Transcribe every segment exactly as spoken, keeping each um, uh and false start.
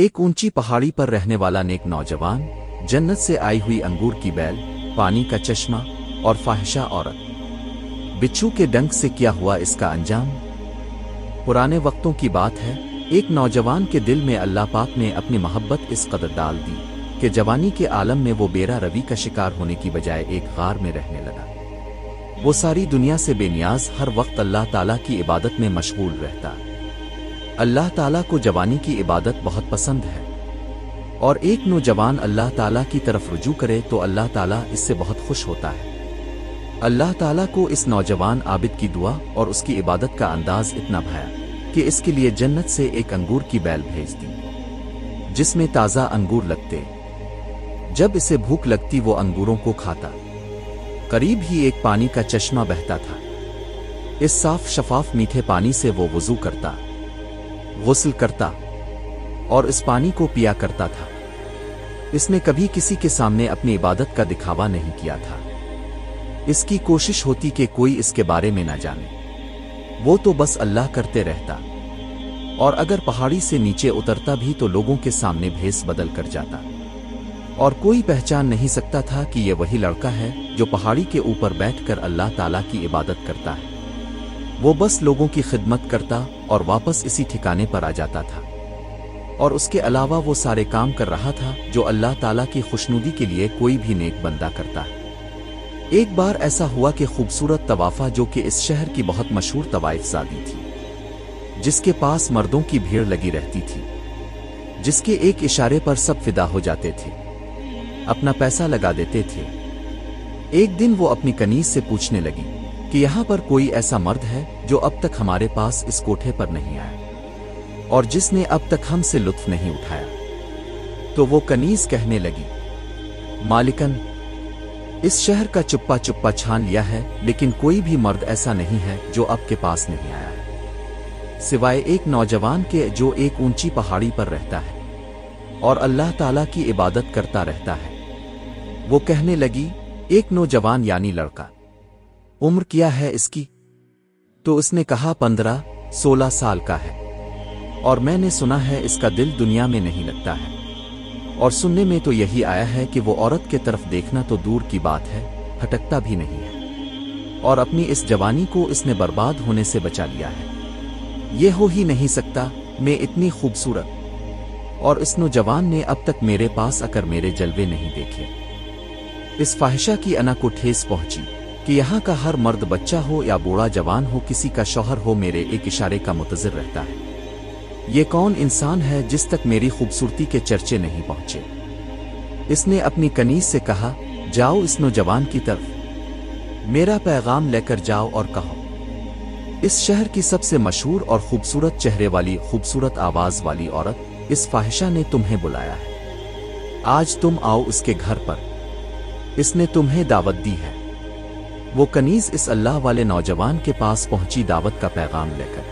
एक ऊंची पहाड़ी पर रहने वाला नेक नौजवान जन्नत से आई हुई अंगूर की बैल, पानी का चश्मा और फाहिशा औरत, बिच्छू के डंक से क्या हुआ इसका अंजाम। पुराने वक्तों की बात है, एक नौजवान के दिल में अल्लाह पाक ने अपनी मोहब्बत इस कदर डाल दी कि जवानी के आलम में वो बेरा रवि का शिकार होने की बजाय एक गार में रहने लगा। वो सारी दुनिया से बेनियाज, हर वक्त अल्लाह ताला की इबादत में मशगूल रहता। अल्लाह ताला को जवानी की इबादत बहुत पसंद है, और एक नौजवान अल्लाह ताला की तरफ रुजू करे तो अल्लाह ताला इससे बहुत खुश होता है। अल्लाह ताला को इस नौजवान आबिद की दुआ और उसकी इबादत का अंदाज इतना भाया कि इसके लिए जन्नत से एक अंगूर की बैल भेज दी, जिसमें ताज़ा अंगूर लगते। जब इसे भूख लगती वो अंगूरों को खाता। करीब ही एक पानी का चश्मा बहता था। इस साफ शफाफ मीठे पानी से वो वुजू करता, गुस्ल करता और इस पानी को पिया करता था। इसने कभी किसी के सामने अपनी इबादत का दिखावा नहीं किया था। इसकी कोशिश होती कि कोई इसके बारे में ना जाने, वो तो बस अल्लाह करते रहता, और अगर पहाड़ी से नीचे उतरता भी तो लोगों के सामने भेस बदल कर जाता, और कोई पहचान नहीं सकता था कि ये वही लड़का है जो पहाड़ी के ऊपर बैठकर अल्लाह ताला की इबादत करता है। वो बस लोगों की खिदमत करता और वापस इसी ठिकाने पर आ जाता था, और उसके अलावा वो सारे काम कर रहा था जो अल्लाह ताला की खुशनुदी के लिए कोई भी नेक बंदा करता है। एक बार ऐसा हुआ कि खूबसूरत तवाफ़ा, जो कि इस शहर की बहुत मशहूर तवाइफज़ादी थी, जिसके पास मर्दों की भीड़ लगी रहती थी, जिसके एक इशारे पर सब फिदा हो जाते थे, अपना पैसा लगा देते थे। एक दिन वो अपनी कनीज़ से पूछने लगी कि यहाँ पर कोई ऐसा मर्द है जो अब तक हमारे पास इस कोठे पर नहीं आया और जिसने अब तक हमसे लुत्फ नहीं उठाया। तो वो कनीज़ कहने लगी, मालिकन, इस शहर का चुप्पा चुप्पा छान लिया है, लेकिन कोई भी मर्द ऐसा नहीं है जो आपके पास नहीं आया है, सिवाय एक नौजवान के जो एक ऊंची पहाड़ी पर रहता है और अल्लाह ताला की इबादत करता रहता है। वो कहने लगी, एक नौजवान यानी लड़का, उम्र क्या है इसकी? तो उसने कहा, पंद्रह सोलह साल का है, और मैंने सुना है इसका दिल दुनिया में नहीं लगता है, और सुनने में तो यही आया है कि वो औरत के तरफ देखना तो दूर की बात है, भटकता भी नहीं है, और अपनी इस जवानी को इसने बर्बाद होने से बचा लिया है। ये हो ही नहीं सकता, मैं इतनी खूबसूरत, और इस नौजवान ने अब तक मेरे पास आकर मेरे जलवे नहीं देखे। इस फाहिशा की अना को ठेस पहुंची कि यहाँ का हर मर्द, बच्चा हो या बूढ़ा, जवान हो, किसी का शौहर हो, मेरे एक इशारे का मुंतज़िर रहता है। ये कौन इंसान है जिस तक मेरी खूबसूरती के चर्चे नहीं पहुंचे? इसने अपनी कनीज से कहा, जाओ इस नौजवान की तरफ, मेरा पैगाम लेकर जाओ और कहो, इस शहर की सबसे मशहूर और खूबसूरत चेहरे वाली, खूबसूरत आवाज वाली औरत इस फाहिशा ने तुम्हें बुलाया है, आज तुम आओ उसके घर पर, इसने तुम्हें दावत दी है। वो कनीज इस अल्लाह वाले नौजवान के पास पहुंची दावत का पैगाम लेकर,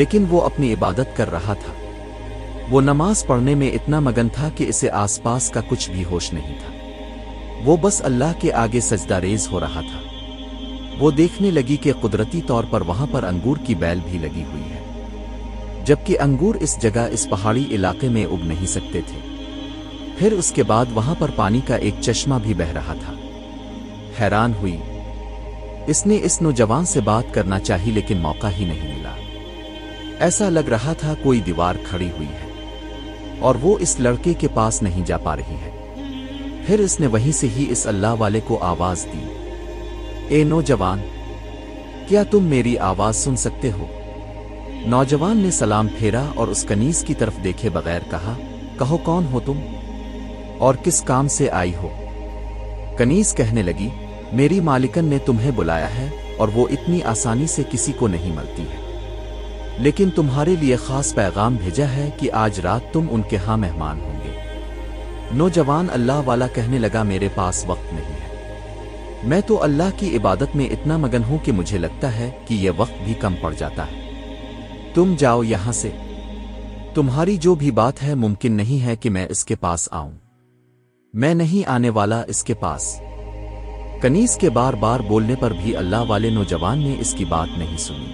लेकिन वो अपनी इबादत कर रहा था। वो नमाज पढ़ने में इतना मगन था कि इसे आसपास का कुछ भी होश नहीं था। वो बस अल्लाह के आगे सजदारेज हो रहा था। वो देखने लगी कि कुदरती तौर पर वहां पर अंगूर की बैल भी लगी हुई है, जबकि अंगूर इस जगह, इस पहाड़ी इलाके में उग नहीं सकते थे। फिर उसके बाद वहां पर पानी का एक चश्मा भी बह रहा था। हैरान हुई, इसने इस नौजवान से बात करना चाही, लेकिन मौका ही नहीं मिला। ऐसा लग रहा था कोई दीवार खड़ी हुई है और वो इस लड़के के पास नहीं जा पा रही है। फिर इसने वहीं से ही इस अल्लाह वाले को आवाज दी, ए नौजवान, क्या तुम मेरी आवाज सुन सकते हो? नौजवान ने सलाम फेरा और उस कनीज की तरफ देखे बगैर कहा, कहो कौन हो तुम और किस काम से आई हो? कनीज कहने लगी, मेरी मालिकन ने तुम्हें बुलाया है और वो इतनी आसानी से किसी को नहीं मिलती है, लेकिन तुम्हारे लिए खास पैगाम भेजा है कि आज रात तुम उनके यहाँ मेहमान होंगे। नौजवान अल्लाह वाला कहने लगा, मेरे पास वक्त नहीं है, मैं तो अल्लाह की इबादत में इतना मगन हूं कि मुझे लगता है कि यह वक्त भी कम पड़ जाता है। तुम जाओ यहाँ से, तुम्हारी जो भी बात है, मुमकिन नहीं है कि मैं इसके पास आऊं, मैं नहीं आने वाला इसके पास। कनीज के बार बार बोलने पर भी अल्लाह वाले नौजवान ने इसकी बात नहीं सुनी,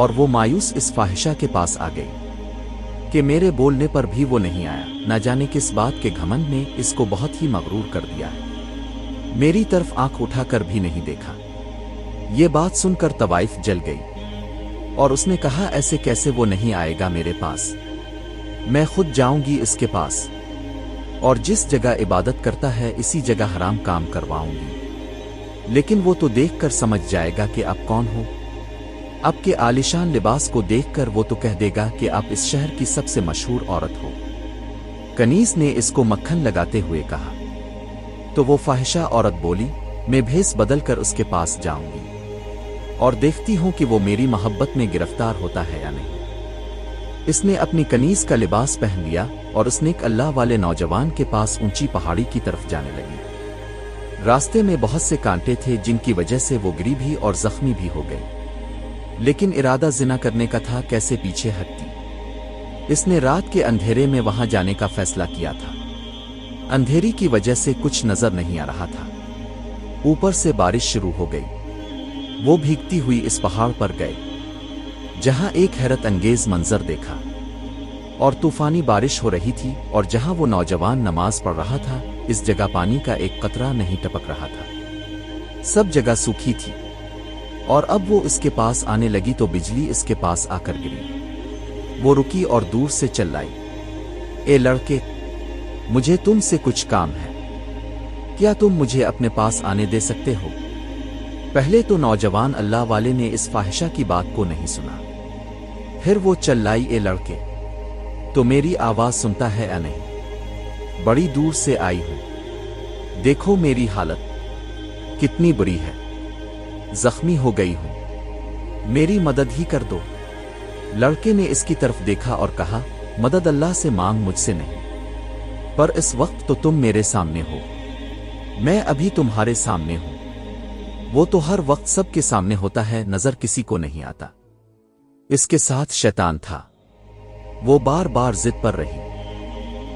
और वो मायूस इस फाहिशा के पास आ गई। कि मेरे बोलने पर भी वो नहीं आया। न जाने किस बात के घमंड ने इसको बहुत ही मगरूर कर दिया है। मेरी तरफ आंख उठाकर भी नहीं देखा। ये बात सुनकर तवाइफ जल गई और उसने कहा, ऐसे कैसे वो नहीं आएगा मेरे पास, मैं खुद जाऊंगी इसके पास और जिस जगह इबादत करता है इसी जगह हराम काम करवाऊंगी। लेकिन वो तो देखकर समझ जाएगा कि आप कौन हो। आपके आलिशान लिबास को देखकर वो तो कह देगा कि आप इस शहर की सबसे मशहूर औरत हो। कनीस ने इसको मक्खन लगाते हुए कहा। तो वो फाहिशा औरत बोली, मैं भेस बदलकर उसके पास जाऊंगी और देखती हूं कि वो मेरी मोहब्बत में गिरफ्तार होता है या नहीं। इसने अपनी कनीज का लिबास पहन लिया और उसने एक अल्लाह वाले नौजवान के पास ऊंची पहाड़ी की तरफ जाने लगी। रास्ते में बहुत से कांटे थे जिनकी वजह से वो गिरी भी और जख्मी भी हो गई, लेकिन इरादा जिना करने का था, कैसे पीछे हटती। इसने रात के अंधेरे में वहां जाने का फैसला किया था। अंधेरी की वजह से कुछ नजर नहीं आ रहा था। ऊपर से बारिश शुरू हो गई। वो भीगती हुई इस पहाड़ पर गए जहां एक हैरत अंगेज मंजर देखा और तूफानी बारिश हो रही थी, और जहां वो नौजवान नमाज पढ़ रहा था इस जगह पानी का एक कतरा नहीं टपक रहा था। सब जगह सूखी थी और अब वो इसके पास आने लगी तो बिजली इसके पास आकर गिरी। वो रुकी और दूर से चिल्लाई, ए लड़के, मुझे तुमसे कुछ काम है, क्या तुम मुझे अपने पास आने दे सकते हो? पहले तो नौजवान अल्लाह वाले ने इस फाहिशा की बात को नहीं सुना। फिर वो चिल्लाई, ए लड़के, तो मेरी आवाज सुनता है या नहीं? बड़ी दूर से आई हूं, देखो मेरी हालत कितनी बुरी है, जख्मी हो गई हूं, मेरी मदद ही कर दो। लड़के ने इसकी तरफ देखा और कहा, मदद अल्लाह से मांग, मुझसे नहीं, पर इस वक्त तो तुम मेरे सामने हो, मैं अभी तुम्हारे सामने हूं। वो तो हर वक्त सबके सामने होता है, नजर किसी को नहीं आता। इसके साथ शैतान था। वो बार बार जिद पर रही,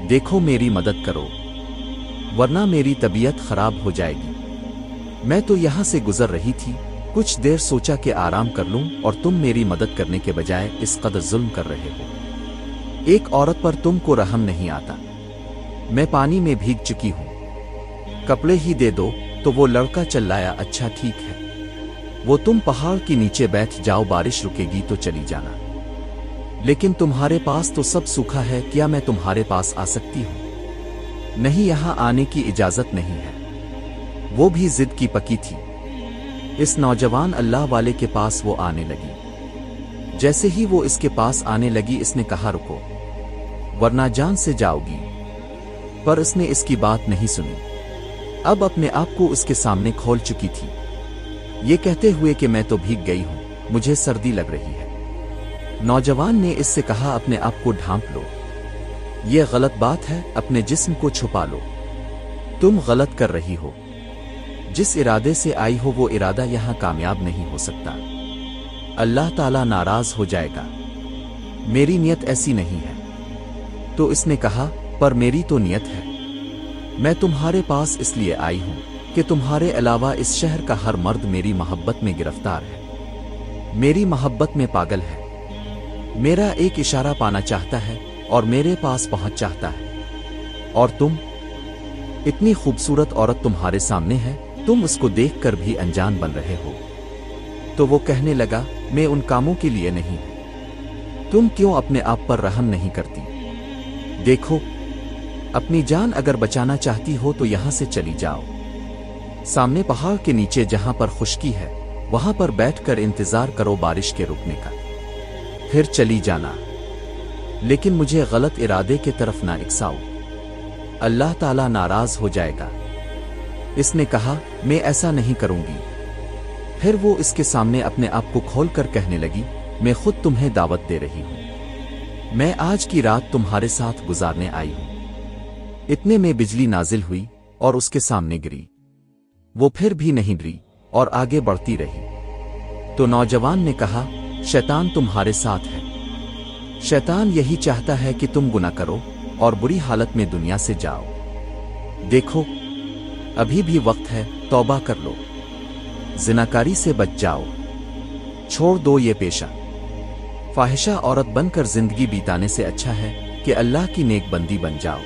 देखो मेरी मदद करो वरना मेरी तबीयत खराब हो जाएगी, मैं तो यहां से गुजर रही थी, कुछ देर सोचा कि आराम कर लूं और तुम मेरी मदद करने के बजाय इस कदर जुल्म कर रहे हो। एक औरत पर तुमको रहम नहीं आता, मैं पानी में भीग चुकी हूं, कपड़े ही दे दो। तो वो लड़का चिल्लाया, अच्छा ठीक है, वो तुम पहाड़ के नीचे बैठ जाओ, बारिश रुकेगी तो चली जाना, लेकिन तुम्हारे पास तो सब सूखा है, क्या मैं तुम्हारे पास आ सकती हूं? नहीं, यहां आने की इजाजत नहीं है। वो भी जिद की पकी थी। इस नौजवान अल्लाह वाले के पास वो आने लगी। जैसे ही वो इसके पास आने लगी इसने कहा, रुको वरना जान से जाओगी, पर इसने इसकी बात नहीं सुनी। अब अपने आप को उसके सामने खोल चुकी थी, ये कहते हुए कि मैं तो भीग गई हूं, मुझे सर्दी लग रही है। नौजवान ने इससे कहा, अपने आप को ढांप लो, ये गलत बात है, अपने जिस्म को छुपा लो, तुम गलत कर रही हो, जिस इरादे से आई हो वो इरादा यहां कामयाब नहीं हो सकता, अल्लाह ताला नाराज हो जाएगा, मेरी नियत ऐसी नहीं है। तो इसने कहा, पर मेरी तो नियत है, मैं तुम्हारे पास इसलिए आई हूं कि तुम्हारे अलावा इस शहर का हर मर्द मेरी मोहब्बत में गिरफ्तार है, मेरी मोहब्बत में पागल है, मेरा एक इशारा पाना चाहता है और मेरे पास पहुंच चाहता है, और तुम, इतनी खूबसूरत औरत तुम्हारे सामने है, तुम उसको देखकर भी अनजान बन रहे हो। तो वो कहने लगा, मैं उन कामों के लिए नहीं, तुम क्यों अपने आप पर रहम नहीं करती? देखो, अपनी जान अगर बचाना चाहती हो तो यहां से चली जाओ, सामने पहाड़ के नीचे जहां पर खुश्की है वहां पर बैठकर इंतजार करो बारिश के रुकने का, फिर चली जाना, लेकिन मुझे गलत इरादे की तरफ ना इकसाओ, अल्लाह ताला नाराज हो जाएगा। इसने कहा, मैं ऐसा नहीं करूंगी। फिर वो इसके सामने अपने आप को खोलकर कहने लगी, मैं खुद तुम्हें दावत दे रही हूं, मैं आज की रात तुम्हारे साथ गुजारने आई हूं। इतने में बिजली नाजिल हुई और उसके सामने गिरी। वो फिर भी नहीं डरी और आगे बढ़ती रही। तो नौजवान ने कहा, शैतान तुम्हारे साथ है, शैतान यही चाहता है कि तुम गुनाह करो और बुरी हालत में दुनिया से जाओ, देखो अभी भी वक्त है, तौबा कर लो, जिनाकारी से बच जाओ, छोड़ दो ये पेशा, फाहिशा औरत बनकर जिंदगी बिताने से अच्छा है कि अल्लाह की नेक बंदी बन जाओ।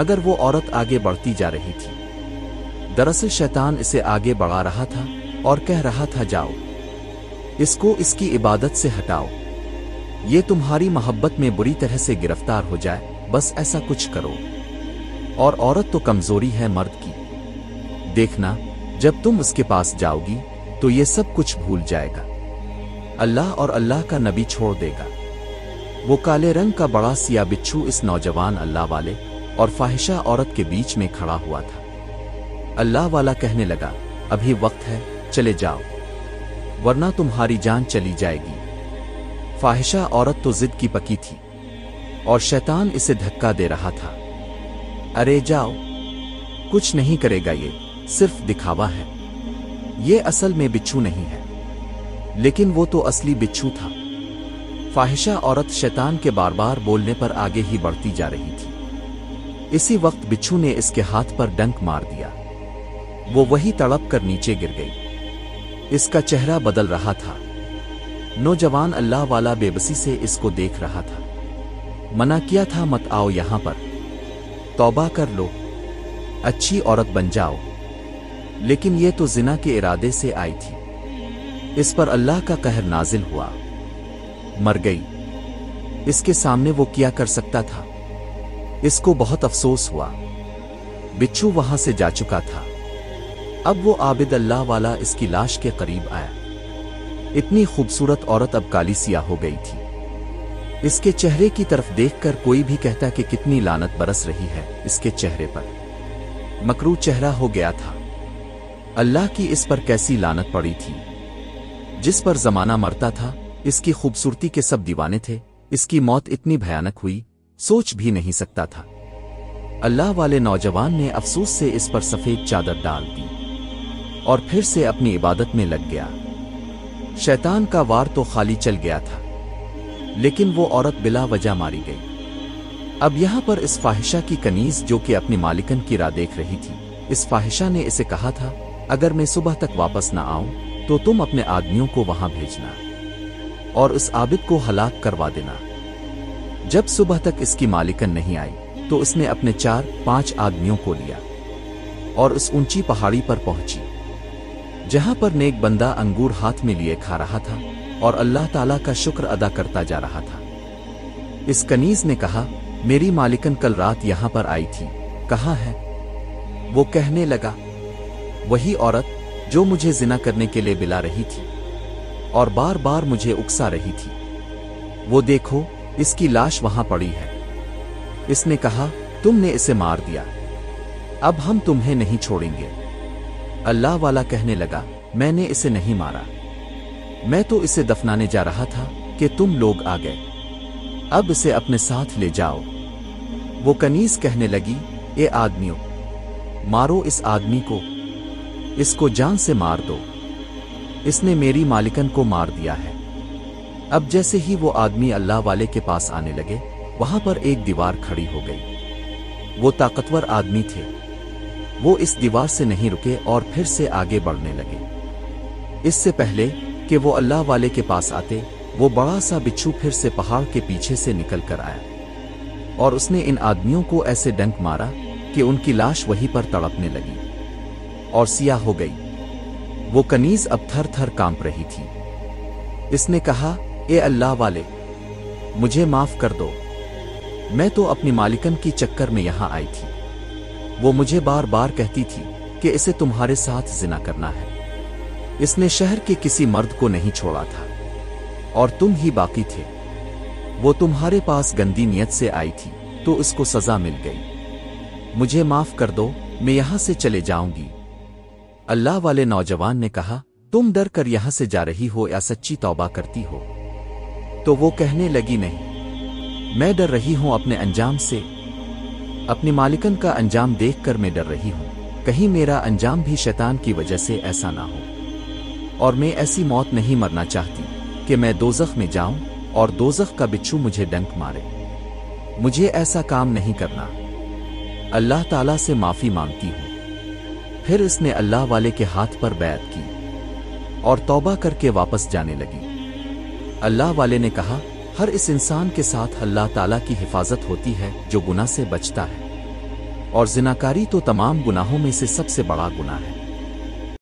मगर वो औरत आगे बढ़ती जा रही थी। दरअसल शैतान इसे आगे बढ़ा रहा था और कह रहा था, जाओ इसको इसकी इबादत से हटाओ, ये तुम्हारी मोहब्बत में बुरी तरह से गिरफ्तार हो जाए, बस ऐसा कुछ करो। और औरत तो कमजोरी है मर्द की, देखना जब तुम उसके पास जाओगी तो ये सब कुछ भूल जाएगा, अल्लाह और अल्लाह का नबी छोड़ देगा। वो काले रंग का बड़ा सिया बिच्छू इस नौजवान अल्लाह वाले और फाहिशा औरत के बीच में खड़ा हुआ था। अल्लाह वाला कहने लगा, अभी वक्त है, चले जाओ वरना तुम्हारी जान चली जाएगी। फाहिशा औरत तो जिद की पकी थी और शैतान इसे धक्का दे रहा था। अरे जाओ, कुछ नहीं करेगा, ये सिर्फ दिखावा है, ये असल में बिच्छू नहीं है। लेकिन वो तो असली बिच्छू था। फाहिशा औरत शैतान के बार बार बोलने पर आगे ही बढ़ती जा रही थी। इसी वक्त बिच्छू ने इसके हाथ पर डंक मार दिया। वो वही तड़प कर नीचे गिर गई। इसका चेहरा बदल रहा था। नौजवान अल्लाह वाला बेबसी से इसको देख रहा था। मना किया था, मत आओ यहां पर, तौबा कर लो, अच्छी औरत बन जाओ। लेकिन ये तो जिना के इरादे से आई थी। इस पर अल्लाह का कहर नाजिल हुआ, मर गई। इसके सामने वो क्या कर सकता था। इसको बहुत अफसोस हुआ। बिच्छू वहां से जा चुका था। अब वो आबिद अल्लाह वाला इसकी लाश के करीब आया। इतनी खूबसूरत औरत अब काली सिया हो गई थी। इसके चेहरे की तरफ देखकर कोई भी कहता कि कितनी लानत बरस रही है इसके चेहरे पर। मकरू चेहरा हो गया था। अल्लाह की इस पर कैसी लानत पड़ी थी, जिस पर जमाना मरता था। इसकी खूबसूरती के सब दीवाने थे। इसकी मौत इतनी भयानक हुई, सोच भी नहीं सकता था। अल्लाह वाले नौजवान ने अफसोस से इस पर सफेद चादर डाल दी और फिर से अपनी इबादत में लग गया। शैतान का वार तो खाली चल गया था, लेकिन वो औरत बिला वजह मारी गई। अब यहां पर इस फाहिशा की कनीज, जो कि अपनी मालिकन की राह देख रही थी, इस फाहिशा ने इसे कहा था, अगर मैं सुबह तक वापस ना आऊं तो तुम अपने आदमियों को वहां भेजना और उस आबिद को हलाक करवा देना। जब सुबह तक इसकी मालिकन नहीं आई तो इसने अपने चार पांच आदमियों को लिया और उस ऊंची पहाड़ी पर पहुंची जहां पर नेक बंदा अंगूर हाथ में लिए खा रहा था और अल्लाह ताला का शुक्र अदा करता जा रहा था। इस कनीज ने कहा, मेरी मालिकन कल रात यहां पर आई थी, कहाँ है? वो कहने लगा, वही औरत जो मुझे जिना करने के लिए बिला रही थी और बार बार मुझे उकसा रही थी। वो देखो, इसकी लाश वहां पड़ी है। इसने कहा, तुमने इसे मार दिया, अब हम तुम्हें नहीं छोड़ेंगे। अल्लाह वाला कहने लगा, मैंने इसे नहीं मारा, मैं तो इसे दफनाने जा रहा था कि तुम लोग आ गए, अब इसे अपने साथ ले जाओ। वो कनीज कहने लगी, ए आदमियों, मारो इस आदमी को, इसको जान से मार दो, इसने मेरी मालिकन को मार दिया है। अब जैसे ही वो आदमी अल्लाह वाले के पास आने लगे, वहां पर एक दीवार खड़ी हो गई। वो ताकतवर आदमी थे, वो इस दीवार से नहीं रुके और फिर से आगे बढ़ने लगे। इससे पहले कि वो अल्लाह वाले के पास आते, वो बड़ा सा बिच्छू फिर से पहाड़ के पीछे से निकल कर आया और उसने इन आदमियों को ऐसे डंक मारा कि उनकी लाश वहीं पर तड़पने लगी और सिया हो गई। वो कनीज अब थर थर कांप रही थी। इसने कहा, ए अल्लाह वाले, मुझे माफ कर दो, मैं तो अपनी मालिकन की चक्कर में यहां आई थी। वो मुझे बार बार कहती थी कि इसे तुम्हारे साथ जिना करना है। इसने शहर के किसी मर्द को नहीं छोड़ा था और तुम ही बाकी थे। वो तुम्हारे पास गंदी नीयत से आई थी तो इसको सजा मिल गई। मुझे माफ कर दो, मैं यहां से चले जाऊंगी। अल्लाह वाले नौजवान ने कहा, तुम डर कर यहां से जा रही हो या सच्ची तौबा करती हो? तो वो कहने लगी, नहीं, मैं डर रही हूं अपने अंजाम से, अपनी मालिकन का अंजाम देखकर मैं डर रही हूं, कहीं मेरा अंजाम भी शैतान की वजह से ऐसा ना हो, और मैं ऐसी मौत नहीं मरना चाहती कि मैं दोजख में जाऊं और दोजख का बिच्छू मुझे डंक मारे। मुझे ऐसा काम नहीं करना, अल्लाह ताला से माफी मांगती हूं। फिर इसने अल्लाह वाले के हाथ पर बैत की और तौबा करके वापस जाने लगी। अल्लाह वाले ने कहा, हर इस इंसान के साथ अल्लाह ताला की हिफाजत होती है जो गुनाह से बचता है, और जिनाकारी तो तमाम गुनाहों में से सबसे बड़ा गुनाह है।